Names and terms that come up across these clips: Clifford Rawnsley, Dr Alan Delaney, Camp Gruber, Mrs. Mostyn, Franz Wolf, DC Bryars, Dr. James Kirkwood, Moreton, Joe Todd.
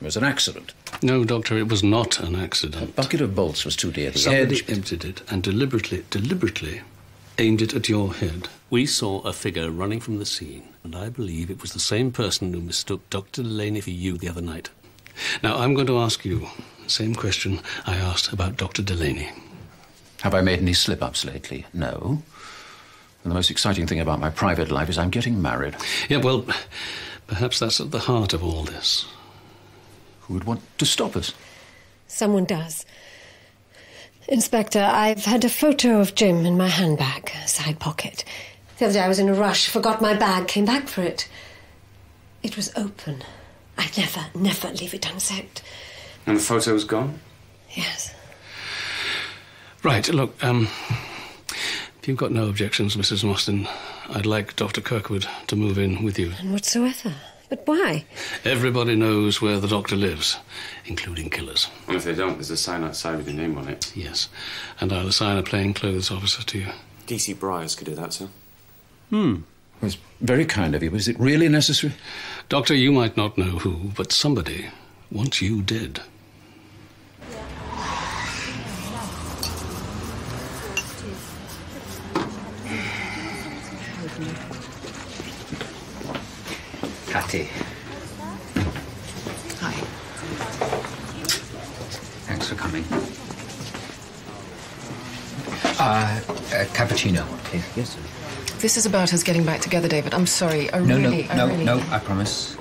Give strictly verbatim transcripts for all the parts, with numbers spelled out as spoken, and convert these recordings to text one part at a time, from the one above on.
It was an accident. No, Doctor, it was not an accident. A bucket of bolts was too near the Somebody edge. Emptied it and deliberately, deliberately aimed it at your head. We saw a figure running from the scene, and I believe it was the same person who mistook Doctor Delaney for you the other night. Now, I'm going to ask you the same question I asked about Doctor Delaney. Have I made any slip-ups lately? No. And the most exciting thing about my private life is I'm getting married. Yeah, well, perhaps that's at the heart of all this. Who would want to stop us? Someone does. Inspector, I've had a photo of Jim in my handbag, side pocket. The other day I was in a rush, forgot my bag, came back for it. It was open. I never, never leave it unsent. And the photo was gone? Yes. Right, look, um, if you've got no objections, Missus Mostyn, I'd like Doctor Kirkwood to move in with you. And whatsoever. But why? Everybody knows where the doctor lives, including killers. And if they don't, there's a sign outside with your name on it. Yes, and I'll assign a plainclothes officer to you. D C Bryars could do that, sir. Hmm. It was very kind of you, but is it really necessary? Doctor, you might not know who, but somebody wants you dead. Cathy. Hi. Thanks for coming. Uh, a cappuccino, please. Yes, sir. This is about us getting back together, David. I'm sorry. I no, really... No, I no, really... no, I promise.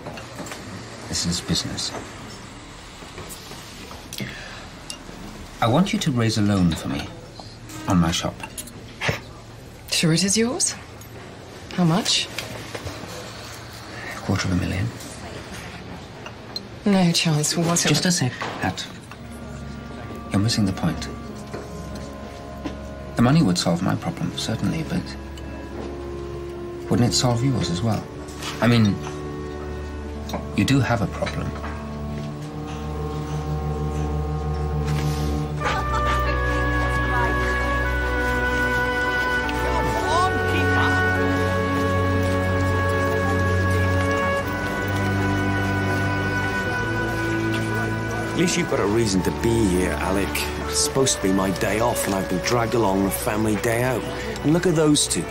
This is business. I want you to raise a loan for me on my shop. Sure it is yours? How much? A quarter of a million. No chance for whatsoever. Just a sec. Pat, you're missing the point. The money would solve my problem, certainly, but... wouldn't it solve yours as well? I mean, you do have a problem. At least you've got a reason to be here, Alec. It's supposed to be my day off, and I've been dragged along on a family day out. And look at those two.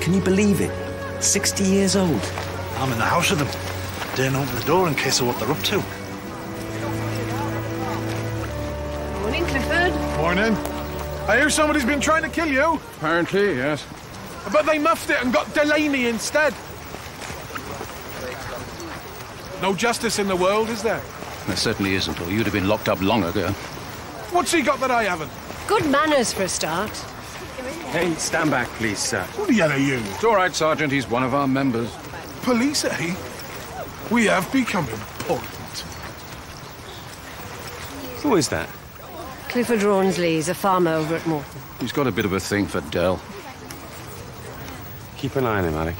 Can you believe it? sixty years old. I'm in the house with them. Didn't open the door in case of what they're up to. Morning, Clifford. Morning. I hear somebody's been trying to kill you. Apparently, yes. But they muffed it and got Delaney instead. No justice in the world, is there? There certainly isn't, or you'd have been locked up long ago. What's he got that I haven't? Good manners for a start. Hey, stand back, please, sir. What the hell are you? It's all right, Sergeant. He's one of our members. Police, eh? We have become important. Who is that? Clifford Rawnsley. He's a farmer over at Moreton. He's got a bit of a thing for Del. Keep an eye on him, Alec.